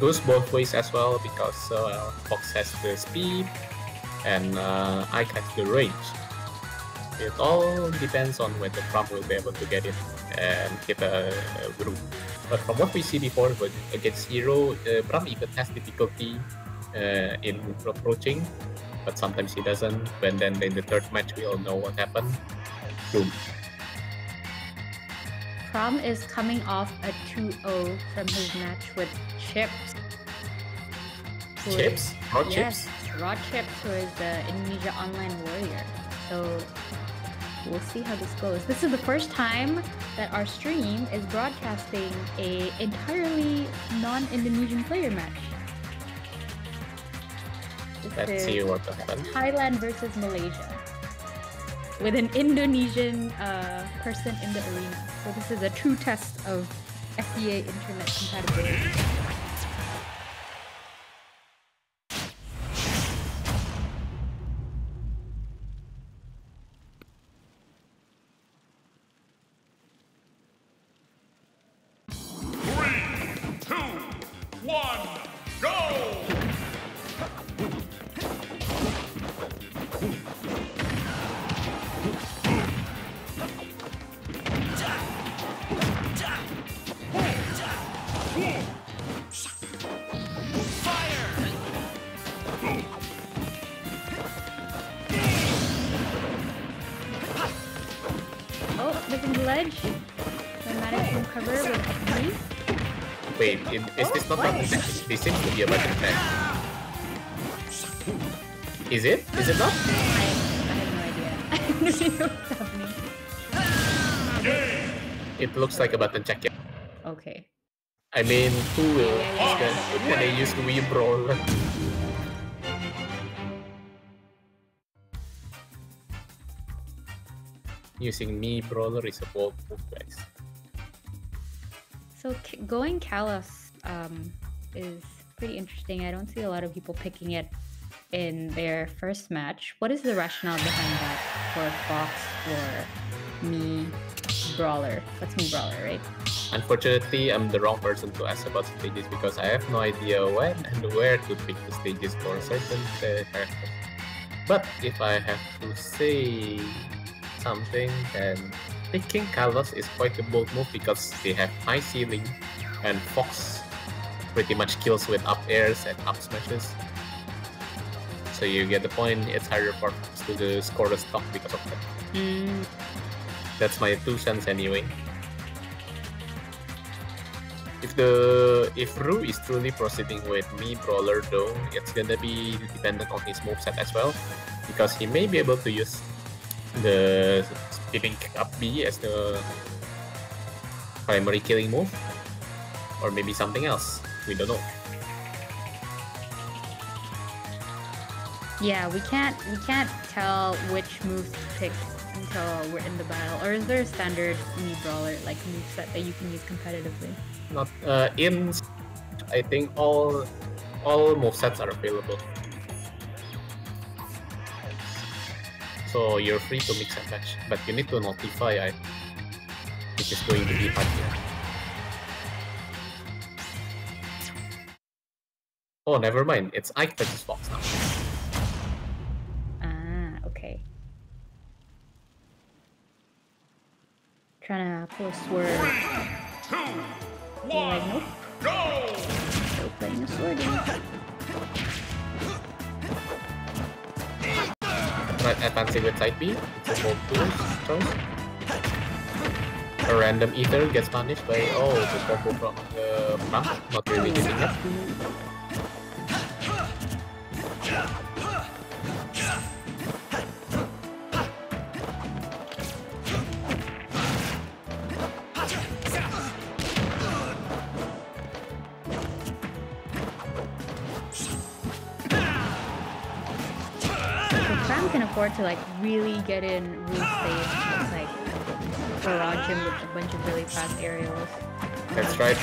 goes both ways as well, because Fox has the speed and Ike has the range. It all depends on whether Pram will be able to get it and get a group. But from what we see before against Hero, Pram even has difficulty in approaching, but sometimes he doesn't. But then in the third match we all know what happened. Boom. Pram is coming off a 2-0 from his match with Chips. Chips? Raw Chips? Yes, Raw Chips, who is the Indonesia Online Warrior. So we'll see how this goes. This is the first time that our stream is broadcasting an entirely non-Indonesian player match. Let's see what happens. Thailand versus Malaysia, with an Indonesian person in the arena. So this is a true test of FBA internet compatibility. This seems to be a button attack. Is it? Is it not? I have no idea. I don't know what's happening. It looks like a button check. Yeah. Okay. I mean, who will? Can I use Wii Brawl? Using Mii Brawler is a bold move, guys. So going Kalos, is pretty interesting. I don't see a lot of people picking it in their first match. What is the rationale behind that for Fox or Mii Brawler? That's Mii Brawler, right? Unfortunately, I'm the wrong person to ask about stages because I have no idea when and where to pick the stages for certain characters. But if I have to say something, then picking Kalos is quite a bold move because they have high ceiling and Fox pretty much kills with up airs and up smashes. So you get the point, it's harder for us to score a stock because of that. That's my 2 cents anyway. If Rew is truly proceeding with Mii Brawler though, it's gonna be dependent on his moveset as well, because he may be able to use the skipping up B as the primary killing move, or maybe something else. We don't know. Yeah, we can't tell which moves to pick until we're in the battle. Or is there a standard Mii Brawler like moveset that you can use competitively? Not in. I think all movesets are available, so you're free to mix and match. But you need to notify I, which is going to be hard here. Oh, never mind. It's Ike versus Fox now. Ah, okay. Trying to pull a sword. 3, 2, 1, nope. Go! Still playing the sword game. Right, advancing with side B. Hold tools. A random ether gets punished by the combo from the map. Not really using it. To like really get in Rew's space, just like barrage him with a bunch of really fast aerials. That's right,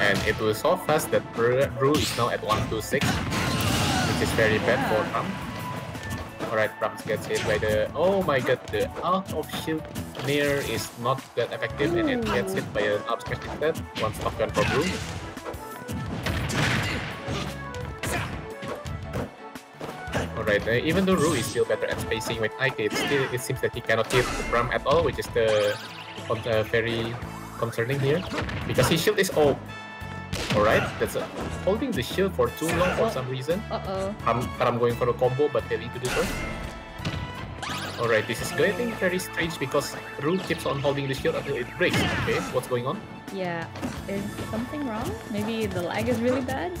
and it was so fast that Rew is now at 126, which is very bad for Pram. Alright, Pram gets hit by the... Oh my god, the out of shield near is not that effective. Ooh. And it gets hit by an outstretched instead. One stop gun for Rew. right? Even though Rew is still better at spacing with Ike, it seems that he cannot hit Pram at all, which is very concerning here, because his shield is off. Alright, that's holding the shield for too long for some reason. I'm going for a combo, but failing to do so. Alright, this is getting very strange because Rew keeps on holding the shield until it breaks. Okay, what's going on? Yeah, is something wrong? Maybe the lag is really bad?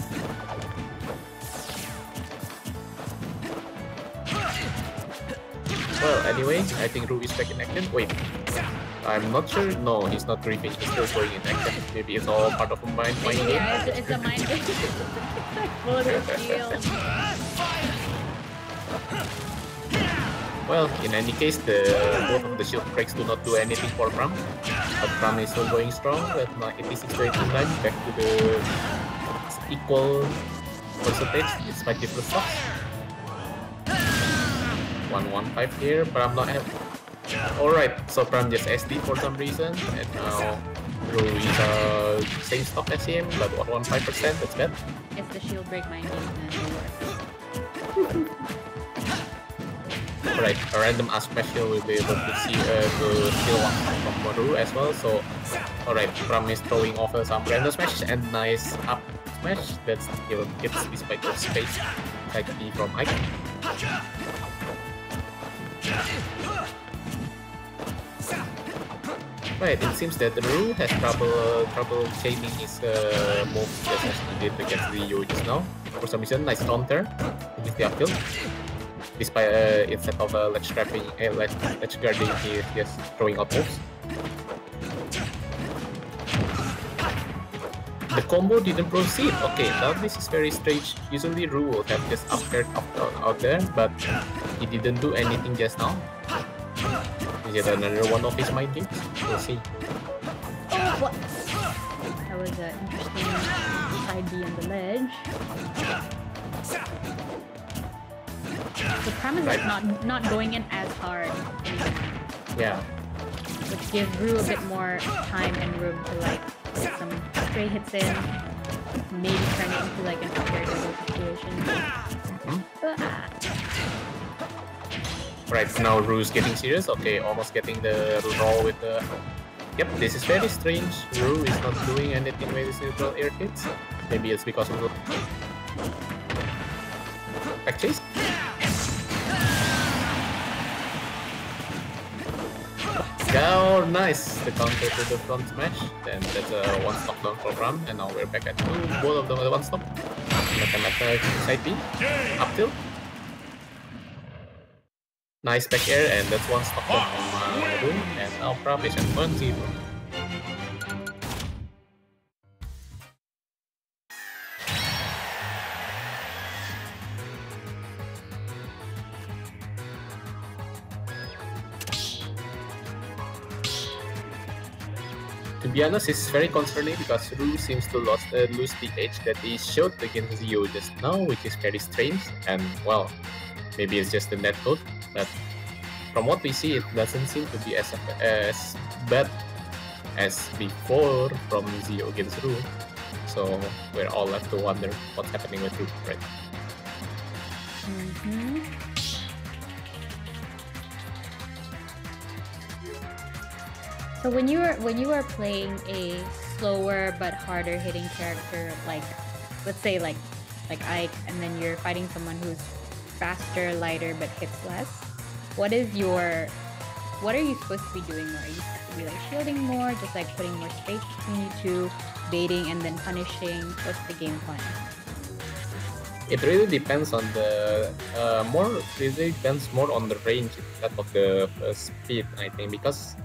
Well, anyway, I think Rew is back in action. Wait, I'm not sure. No, he's not griefing. He's still going in action. Maybe it's all part of a mind game. Yeah, it's a mind game. Well, in any case, both of the shield breaks do not do anything for Pram. But Pram is still going strong. But it is 6 to 8 time. Back to the equal percentage. It's my different stocks. 1-1-5 here. Pram not happy. Alright, so Pram just SD for some reason, and now Rew is same stock as him, but 1.5%, that's bad. It's the shield break my engagement. Alright, a random ass special will be able to see to steal one from Rew as well, so alright, Pram is throwing off some random smash and nice up smash, that's still gets despite the space like the from Ike. Right, it seems that Rew has trouble chaining his moves just as he did against the Yu just now. For some reason, nice counter against the upfield. Despite instead of ledge guarding, he is just throwing out moves. The combo didn't proceed. Okay, now this is very strange. Usually Rew would have just up-aired out there, but he didn't do anything just now. Yet another one of his mind games. We'll see. What? That was an interesting side B on the ledge. The Pram is not going in as hard. Yeah. Which gives Rew a bit more time and room to like get some stray hits in. Maybe turn it into like an unfair double situation. Right, now Rew's getting serious. Okay, almost getting the roll with the... Yep, this is very strange. Rew is not doing anything with his neutral air hits. Maybe it's because of the... back chase? Oh, nice! The counter to the front smash. Then that's a one stop down for Pram. And now we're back at two. Both of them are one stop. Side B. Up tilt. Nice back air, and that's one stop from Rew, and now Pram is at 1-0. To be honest, it's very concerning because Rew seems to lose the edge that he showed against Zio just now, which is very strange, and well, maybe it's just the net code. But from what we see, it doesn't seem to be as bad as before from Zio against Rew. So we're all left to wonder what's happening with Rew, right? So when you are playing a slower but harder hitting character, like let's say like Ike, and then you're fighting someone who's faster, lighter, but hits less. What are you supposed to be doing more? Are you supposed to be like shielding more, just like putting more space between you two, baiting and then punishing? What's the game plan? It really depends on the more on the range instead of the speed, I think, because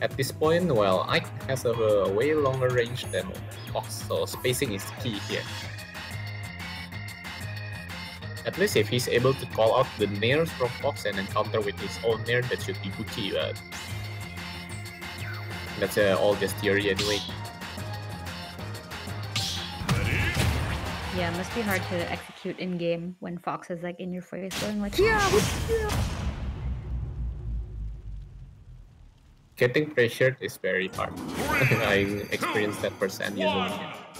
at this point, well, Ike has a way longer range than Fox, so spacing is key here. At least if he's able to call out the nairs from Fox and then counter with his own nair, that should be Gucci, but... that's all just theory anyway. Yeah, it must be hard to execute in-game when Fox is like in your face going like, yeah! Getting pressured is very hard. I experienced that firsthand. Usually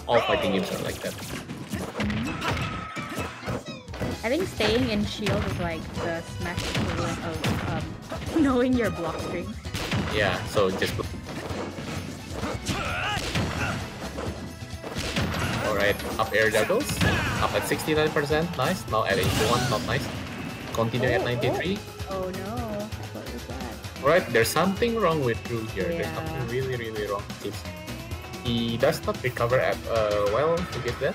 all fighting games are like that. I think staying in shield is like the smash equivalent of knowing your block string. Yeah, so just... Alright, up air juggles. Up at 69%, nice. Now at 81, not nice. Continue at 93. Oh no, what is that? Alright, there's something wrong with Rew here. Yeah. There's something really, really wrong. He does not recover at well to get that.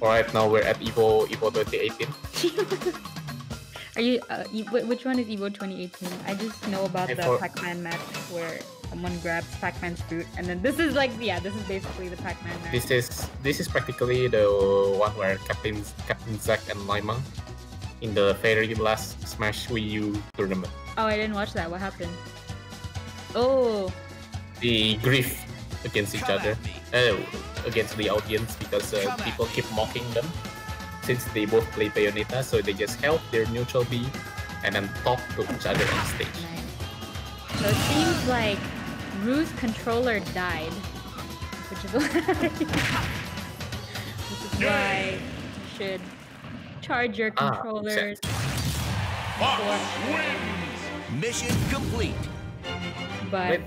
Alright, now we're at Evo 2018. Are you, which one is Evo 2018? I just know about the Pac-Man match where someone grabs Pac-Man's boot, and then this is like, yeah, this is basically the Pac-Man match. This is practically the one where Captain Zack and Lyman in the very last Smash Wii U tournament. Oh, I didn't watch that. What happened? Oh. The grief against each other. Against the audience, because people keep mocking them since they both play Bayonetta, so they just help their neutral B and then talk to each other on stage. Nice. So it seems like Rew's controller died, which is why you should charge your controllers. Fox wins. Mission complete. But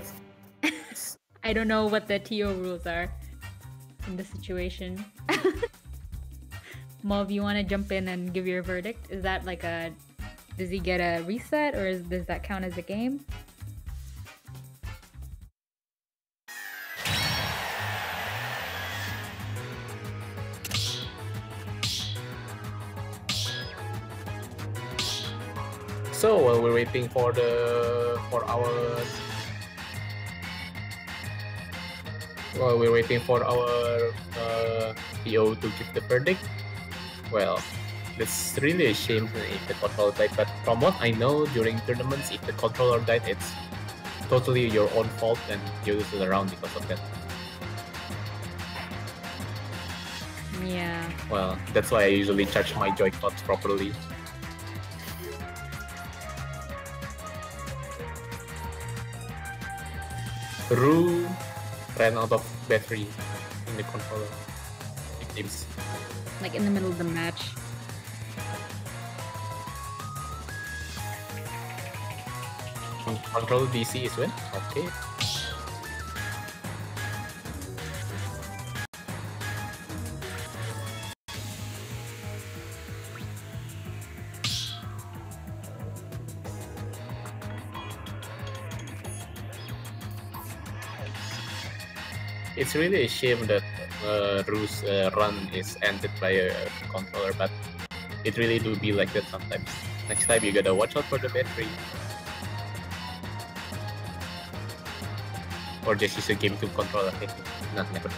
I don't know what the TO rules are in the situation. Mauve, you want to jump in and give your verdict? Is that like a... Does he get a reset, or does that count as a game? So while we're waiting for the... Well, we're waiting for our PO to give the verdict. Well, it's really a shame if the controller died, but from what I know during tournaments, if the controller died, it's totally your own fault and you lose the round because of that. Yeah. Well, that's why I usually charge my Joy-Cons properly. Rew ran out of battery in the controller. It seems. Like in the middle of the match. Control DC is when? Okay. It's really a shame that Rew's run is ended by a controller, but it really do be like that sometimes. Next time you gotta watch out for the battery. Or just use a Game 2 controller. Not never.